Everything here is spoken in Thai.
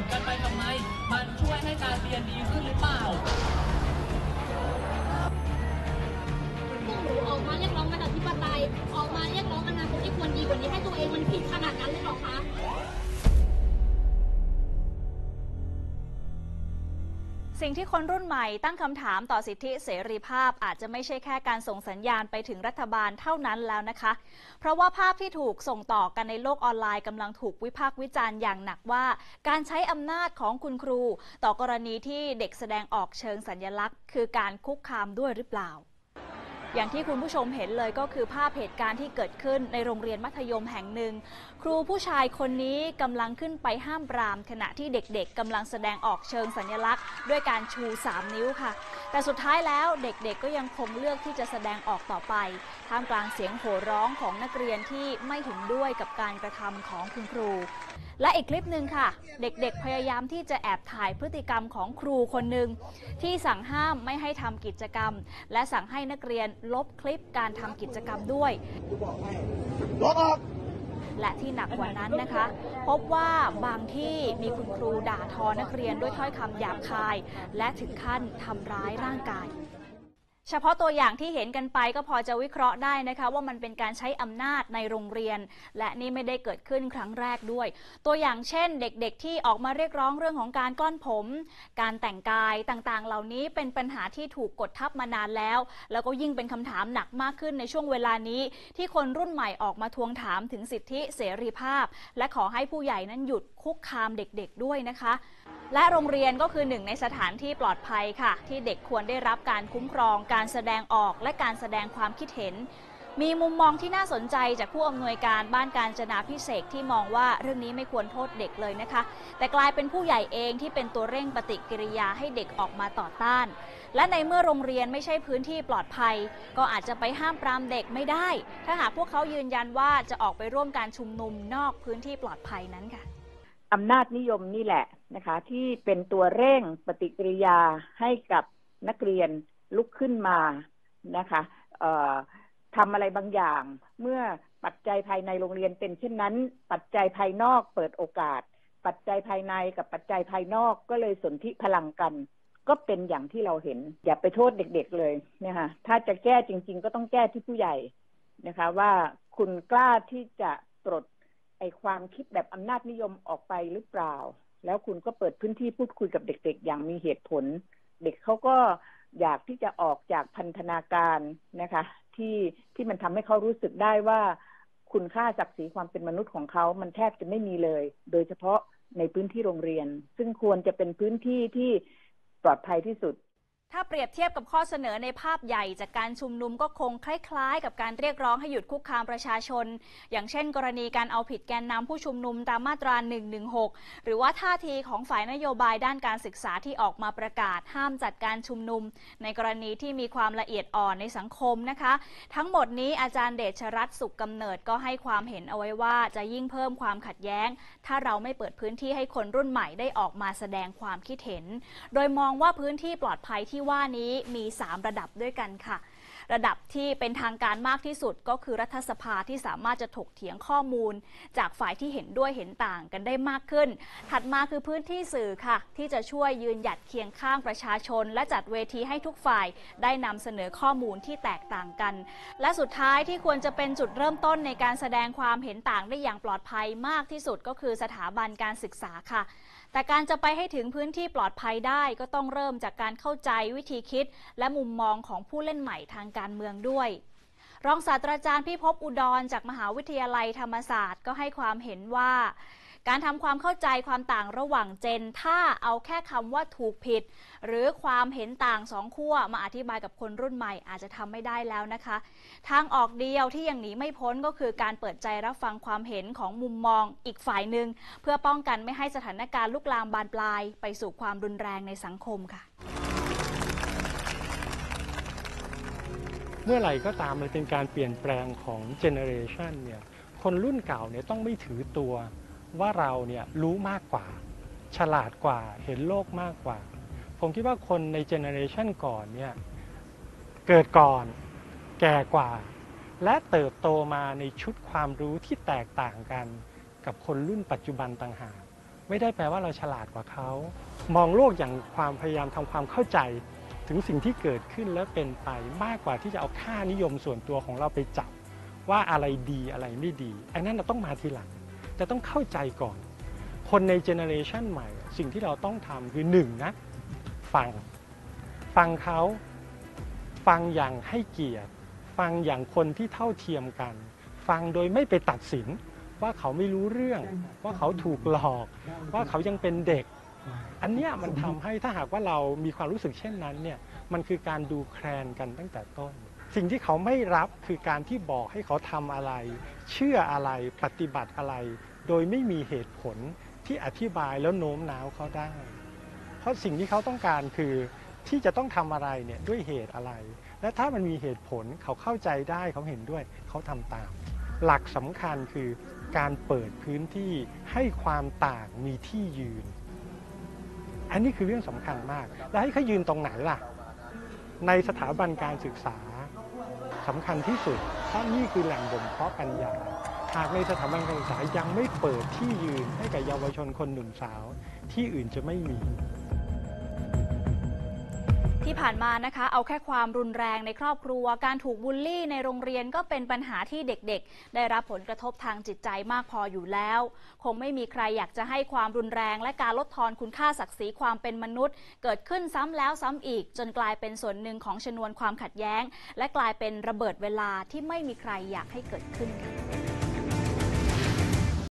มกันไปทำไมมันช่วยให้การเรียนดีขึ้นหรือเปล่าออกมาเรียกร้องอธิปไตยออกมาเรียกร้องอนาคตที่ควรดีกว่านี้ให้ตัวเองมันผิดขนาดนั้นเลยหรอคะสิ่งที่คนรุ่นใหม่ตั้งคำถามต่อสิทธิเสรีภาพอาจจะไม่ใช่แค่การส่งสัญญาณไปถึงรัฐบาลเท่านั้นแล้วนะคะเพราะว่าภาพที่ถูกส่งต่อกันในโลกออนไลน์กำลังถูกวิพากษ์วิจารณ์อย่างหนักว่าการใช้อำนาจของคุณครูต่อกรณีที่เด็กแสดงออกเชิงสัญลักษณ์คือการคุกคามด้วยหรือเปล่าอย่างที่คุณผู้ชมเห็นเลยก็คือภาพเหตุการณ์ที่เกิดขึ้นในโรงเรียนมัธยมแห่งหนึ่งครูผู้ชายคนนี้กำลังขึ้นไปห้ามปรามขณะที่เด็กๆกำลังแสดงออกเชิงสัญลักษณ์ด้วยการชู3นิ้วค่ะแต่สุดท้ายแล้วเด็กๆก็ยังคงเลือกที่จะแสดงออกต่อไปท่ามกลางเสียงโห่ร้องของนักเรียนที่ไม่เห็นด้วยกับการกระทำของคุณครูและอีกคลิปหนึ่งค่ะเด็กๆพยายามที่จะแอบถ่ายพฤติกรรมของครูคนหนึ่งที่สั่งห้ามไม่ให้ทำกิจกรรมและสั่งให้นักเรียนลบคลิปการทำกิจกรรมด้วยและที่หนักกว่านั้นนะคะพบว่าบางที่มีคุณครูด่าทอนักเรียนด้วยถ้อยคำหยาบคายและถึงขั้นทำร้ายร่างกายเฉพาะตัวอย่างที่เห็นกันไปก็พอจะวิเคราะห์ได้นะคะว่ามันเป็นการใช้อำนาจในโรงเรียนและนี่ไม่ได้เกิดขึ้นครั้งแรกด้วยตัวอย่างเช่นเด็กๆที่ออกมาเรียกร้องเรื่องของการกล้อนผมการแต่งกายต่างๆเหล่านี้เป็นปัญหาที่ถูกกดทับมานานแล้วแล้วก็ยิ่งเป็นคำถามหนักมากขึ้นในช่วงเวลานี้ที่คนรุ่นใหม่ออกมาทวงถามถึงสิทธิเสรีภาพและขอให้ผู้ใหญ่นั้นหยุดคุกคามเด็กๆด้วยนะคะและโรงเรียนก็คือหนึ่งในสถานที่ปลอดภัยค่ะที่เด็กควรได้รับการคุ้มครองการแสดงออกและการแสดงความคิดเห็นมีมุมมองที่น่าสนใจจากผู้อำนวยการบ้านกาญจนาภิเษกที่มองว่าเรื่องนี้ไม่ควรโทษเด็กเลยนะคะแต่กลายเป็นผู้ใหญ่เองที่เป็นตัวเร่งปฏิกิริยาให้เด็กออกมาต่อต้านและในเมื่อโรงเรียนไม่ใช่พื้นที่ปลอดภัยก็อาจจะไปห้ามปรามเด็กไม่ได้ถ้าหากพวกเขายืนยันว่าจะออกไปร่วมการชุมนุมนอกพื้นที่ปลอดภัยนั้นค่ะอำนาจนิยมนี่แหละนะคะที่เป็นตัวเร่งปฏิกิริยาให้กับนักเรียนลุกขึ้นมานะคะทำอะไรบางอย่างเมื่อปัจจัยภายในโรงเรียนเป็นเช่นนั้นปัจจัยภายนอกเปิดโอกาสปัจจัยภายในกับปัจจัยภายนอกก็เลยสนธิพลังกันก็เป็นอย่างที่เราเห็นอย่าไปโทษเด็กๆเลยนะคะถ้าจะแก้จริงๆก็ต้องแก้ที่ผู้ใหญ่นะคะว่าคุณกล้าที่จะปลดไอ้ความคิดแบบอำนาจนิยมออกไปหรือเปล่าแล้วคุณก็เปิดพื้นที่พูดคุยกับเด็กๆอย่างมีเหตุผลเด็กเขาก็อยากที่จะออกจากพันธนาการนะคะที่มันทำให้เขารู้สึกได้ว่าคุณค่าศักดิ์ศรีความเป็นมนุษย์ของเขามันแทบจะไม่มีเลยโดยเฉพาะในพื้นที่โรงเรียนซึ่งควรจะเป็นพื้นที่ที่ปลอดภัยที่สุดถ้าเปรียบเทียบกับข้อเสนอในภาพใหญ่จากการชุมนุมก็คงคล้ายๆกับการเรียกร้องให้หยุดคุกคามประชาชนอย่างเช่นกรณีการเอาผิดแกนนำผู้ชุมนุมตามมาตรา 116 หรือว่าท่าทีของฝ่ายนโยบายด้านการศึกษาที่ออกมาประกาศห้ามจัดการชุมนุมในกรณีที่มีความละเอียดอ่อนในสังคมนะคะทั้งหมดนี้อาจารย์เดชรัตน์สุขกำเนิดก็ให้ความเห็นเอาไว้ว่าจะยิ่งเพิ่มความขัดแย้งถ้าเราไม่เปิดพื้นที่ให้คนรุ่นใหม่ได้ออกมาแสดงความคิดเห็นโดยมองว่าพื้นที่ปลอดภัยที่ว่านี้มี3ระดับด้วยกันค่ะระดับที่เป็นทางการมากที่สุดก็คือรัฐสภาที่สามารถจะถกเถียงข้อมูลจากฝ่ายที่เห็นด้วยเห็นต่างกันได้มากขึ้นถัดมาคือพื้นที่สื่อค่ะที่จะช่วยยืนหยัดเคียงข้างประชาชนและจัดเวทีให้ทุกฝ่ายได้นำเสนอข้อมูลที่แตกต่างกันและสุดท้ายที่ควรจะเป็นจุดเริ่มต้นในการแสดงความเห็นต่างได้อย่างปลอดภัยมากที่สุดก็คือสถาบันการศึกษาค่ะแต่การจะไปให้ถึงพื้นที่ปลอดภัยได้ก็ต้องเริ่มจากการเข้าใจวิธีคิดและมุมมองของผู้เล่นใหม่ทางการเมืองด้วยรองศาสตราจารย์พิภพอุดรจากมหาวิทยาลัยธรรมศาสตร์ก็ให้ความเห็นว่าการทำความเข้าใจความต่างระหว่างเจนถ้าเอาแค่คำว่าถูกผิดหรือความเห็นต่างสองขั้วมาอธิบายกับคนรุ่นใหม่อาจจะทำไม่ได้แล้วนะคะทางออกเดียวที่ยังหนีไม่พ้นก็คือการเปิดใจรับฟังความเห็นของมุมมองอีกฝ่ายหนึ่งเพื่อป้องกันไม่ให้สถานการณ์ลุกลามบานปลายไปสู่ความรุนแรงในสังคมค่ะเมื่อไหร่ก็ตามมันเป็นการเปลี่ยนแปลงของเจเนอเรชันเนี่ยคนรุ่นเก่าเนี่ยต้องไม่ถือตัวว่าเราเนี่ยรู้มากกว่าฉลาดกว่าเห็นโลกมากกว่าผมคิดว่าคนในเจเนอเรชันก่อนเนี่ยเกิดก่อนแก่กว่าและเติบโตมาในชุดความรู้ที่แตกต่างกันกับคนรุ่นปัจจุบันต่างหาก ไม่ได้แปลว่าเราฉลาดกว่าเขามองโลกอย่างความพยายามทำความเข้าใจถึงสิ่งที่เกิดขึ้นและเป็นไปมากกว่าที่จะเอาค่านิยมส่วนตัวของเราไปจับว่าอะไรดีอะไรไม่ดีอันนั้นเราต้องมาทีหลังแต่ต้องเข้าใจก่อนคนในเจเนอเรชันใหม่สิ่งที่เราต้องทำคือ1นะฟังเขาฟังอย่างให้เกียรติฟังอย่างคนที่เท่าเทียมกันฟังโดยไม่ไปตัดสินว่าเขาไม่รู้เรื่องว่าเขาถูกหลอกว่าเขายังเป็นเด็กอันเนี้ยมันทำให้ถ้าหากว่าเรามีความรู้สึกเช่นนั้นเนี่ยมันคือการดูแคลนกันตั้งแต่ต้นสิ่งที่เขาไม่รับคือการที่บอกให้เขาทำอะไรเชื่ออะไรปฏิบัติอะไรโดยไม่มีเหตุผลที่อธิบายแล้วโน้มน้าวเขาได้เพราะสิ่งที่เขาต้องการคือที่จะต้องทำอะไรเนี่ยด้วยเหตุอะไรและถ้ามันมีเหตุผลเขาเข้าใจได้เขาเห็นด้วยเขาทำตามหลักสำคัญคือการเปิดพื้นที่ให้ความต่างมีที่ยืนอันนี้คือเรื่องสำคัญมากแล้วให้เขายืนตรงไหนล่ะในสถาบันการศึกษาสำคัญที่สุดเพราะนี่คือแหล่งบ่มเพาะปัญญาหากในสถาบันการศึกษายังไม่เปิดที่ยืนให้กับเยาวชนคนหนุ่มสาวที่อื่นจะไม่มีที่ผ่านมานะคะเอาแค่ความรุนแรงในครอบครัวการถูกบูลลี่ในโรงเรียนก็เป็นปัญหาที่เด็กๆได้รับผลกระทบทางจิตใจมากพออยู่แล้วคงไม่มีใครอยากจะให้ความรุนแรงและการลดทอนคุณค่าศักดิ์ศรีความเป็นมนุษย์เกิดขึ้นซ้ำแล้วซ้ำอีกจนกลายเป็นส่วนหนึ่งของชนวนความขัดแย้งและกลายเป็นระเบิดเวลาที่ไม่มีใครอยากให้เกิดขึ้น